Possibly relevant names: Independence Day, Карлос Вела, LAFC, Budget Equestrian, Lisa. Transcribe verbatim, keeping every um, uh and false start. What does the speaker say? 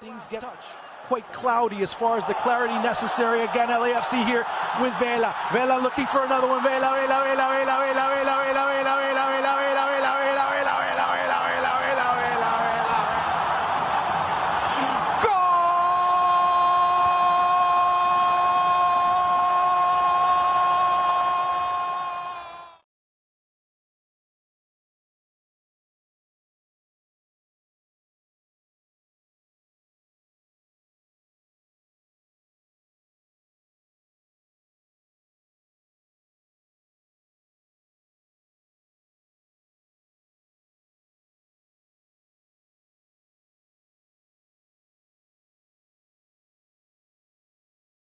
Things get quite cloudy as far as the clarity necessary. Again, L A F C here with Vela. Vela looking for another one. Vela, Vela, Vela, Vela, Vela, Vela, Vela, Vela, Vela, Vela, Vela, Vela, Vela.